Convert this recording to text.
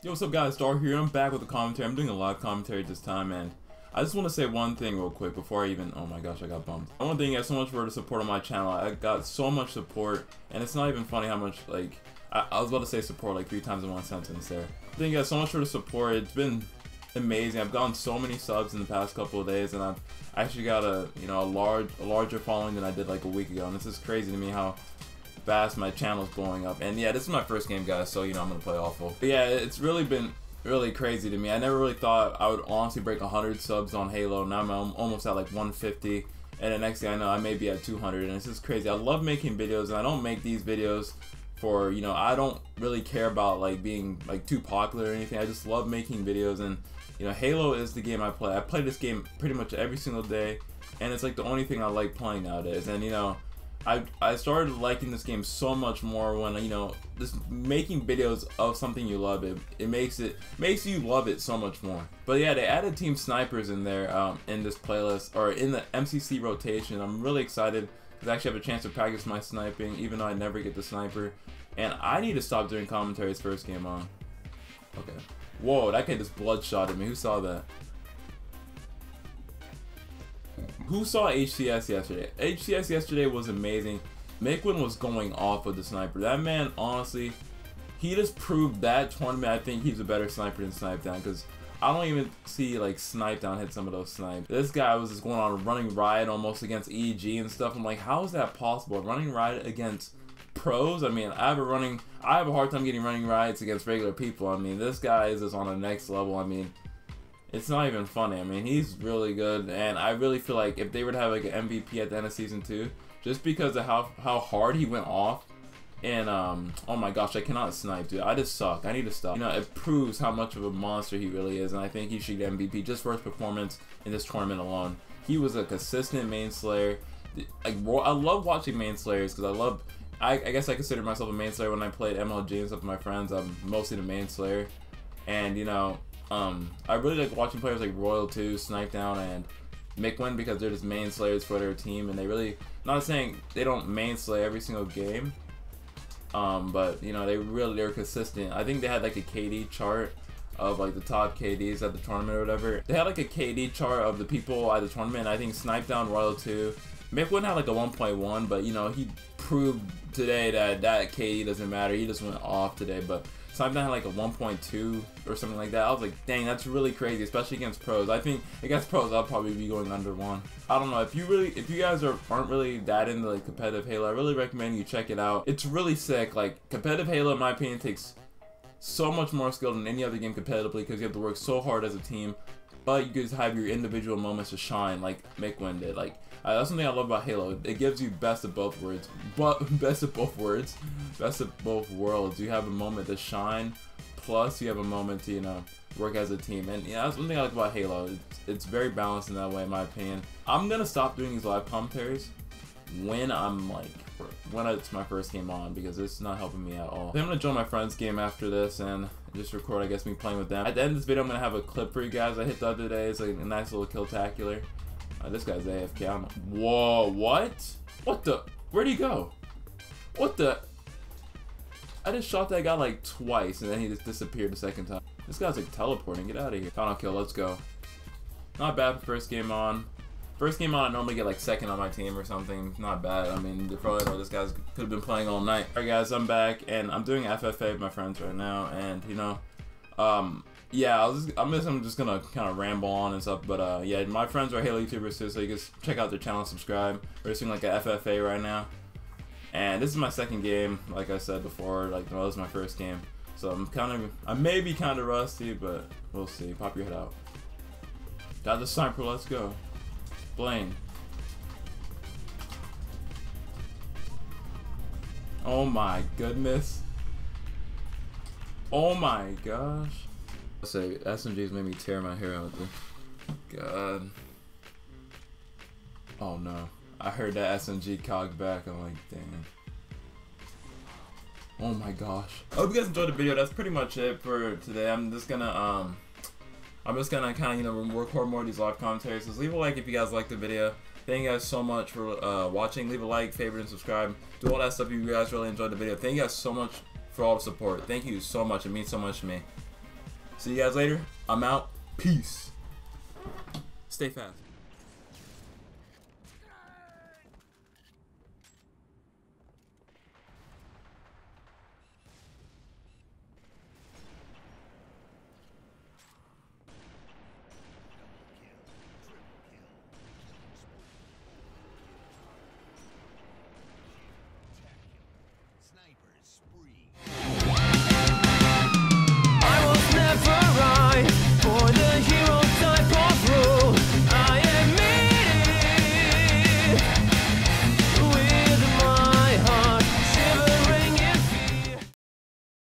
Yo, what's up guys, Dar here. I'm back with a commentary. I'm doing a live commentary this time, and I just want to say one thing real quick before I even, oh my gosh, I got bumped. I want to thank you guys so much for the support on my channel. I got so much support, and it's not even funny how much, like, I was about to say support like 3 times in one sentence there. Thank you guys so much for the support. It's been amazing. I've gotten so many subs in the past couple of days, and I've actually got a, you know, a larger following than I did like a week ago, and this is crazy to me how fast my channel's blowing up. And yeah, this is my first game, guys, so you know I'm gonna play awful, but yeah, it's really been really crazy to me. I never really thought I would honestly break 100 subs on Halo. Now I'm almost at like 150, and the next thing I know I may be at 200, and it's just crazy. I love making videos, and I don't make these videos for, you know, I don't really care about like being like too popular or anything. I just love making videos, and you know, Halo is the game I play. I play this game pretty much every single day, and it's like the only thing I like playing nowadays. And you know, I started liking this game so much more when, you know, just making videos of something you love, it makes you love it so much more. But yeah, they added team snipers in there, in this playlist, or in the MCC rotation. I'm really excited because I actually have a chance to practice my sniping, even though I never get the sniper. And I need to stop doing commentaries first game on. Okay. Whoa, that kid just bloodshotted me. Who saw that? Who saw HCS yesterday? HCS yesterday was amazing. MickWin was going off with the sniper. That man, honestly, he just proved that tournament. I think he's a better sniper than Snipedown, because I don't even see like Snipedown hit some of those snipes. This guy was just going on a running riot almost against EG and stuff. I'm like, how is that possible? Running riot against pros? I mean, I have a hard time getting running riots against regular people. I mean, this guy is just on the next level. I mean, it's not even funny. I mean, he's really good, and I really feel like if they were to have like an MVP at the end of season 2, just because of how hard he went off, and oh my gosh, I cannot snipe, dude. I just suck. I need to stop. You know, it proves how much of a monster he really is, and I think he should get MVP just for his performance in this tournament alone. He was a consistent main slayer. Like, I love watching main slayers because I guess I consider myself a main slayer when I played MLG and stuff with my friends. I'm mostly the main slayer, and you know, I really like watching players like Royal 2, Snipedown, and MickWin, because they're just main slayers for their team, and they really, not saying they don't main slay every single game, but you know, they're consistent. I think they had like a KD chart of like the top KDs at the tournament or whatever. They had like a KD chart of the people at the tournament. I think Snipedown, Royal 2, MickWin had like a 1.1, but you know, he proved today that KD doesn't matter. He just went off today, but Snipedown had like a 1.2 or something like that. I was like, dang, that's really crazy, especially against pros. I think against pros, I'll probably be going under 1. I don't know. If you guys aren't really that into like competitive Halo, I really recommend you check it out. It's really sick. Like, competitive Halo, in my opinion, takes so much more skill than any other game competitively, because you have to work so hard as a team, but you guys have your individual moments to shine, like MickWin did. Like, that's something I love about Halo. It gives you best of both worlds, best of both worlds. You have a moment to shine, plus you have a moment to, you know, work as a team. And yeah, that's one thing I like about Halo. It's very balanced in that way, in my opinion. I'm gonna stop doing these live commentaries when I'm like, when it's my first game on, because it's not helping me at all. I'm gonna join my friend's game after this and just record, I guess, me playing with them. At the end of this video, I'm gonna have a clip for you guys I hit the other day. It's like a nice little kill-tacular. This guy's AFK. I don't know. Whoa, what? What the? Where'd he go? What the? I just shot that guy like twice, and then he just disappeared the second time. This guy's like teleporting. Get out of here. Final kill. Let's go. Not bad for first game on. First game on, I normally get like second on my team or something. Not bad. I mean, this guy's could have been playing all night. All right, guys, I'm back, and I'm doing FFA with my friends right now, and you know, yeah, I'm just gonna kind of ramble on and stuff. But yeah, my friends are Halo YouTubers too, so you can check out their channel, subscribe. We're just doing like a FFA right now, and this is my second game. Like I said before, like, well, this is my first game, so I may be kind of rusty, but we'll see. Pop your head out. Got the sniper. Let's go. Blaine. Oh my goodness. Oh my gosh. I say SMGs made me tear my hair out, dude. God. Oh no. I heard that SMG cocked back. I'm like, damn. Oh my gosh. I hope you guys enjoyed the video. That's pretty much it for today. I'm just gonna kind of, you know, record more of these live commentaries. So leave a like if you guys liked the video. Thank you guys so much for watching. Leave a like, favorite, and subscribe. Do all that stuff if you guys really enjoyed the video. Thank you guys so much for all the support. Thank you so much. It means so much to me. See you guys later. I'm out. Peace. Stay fast.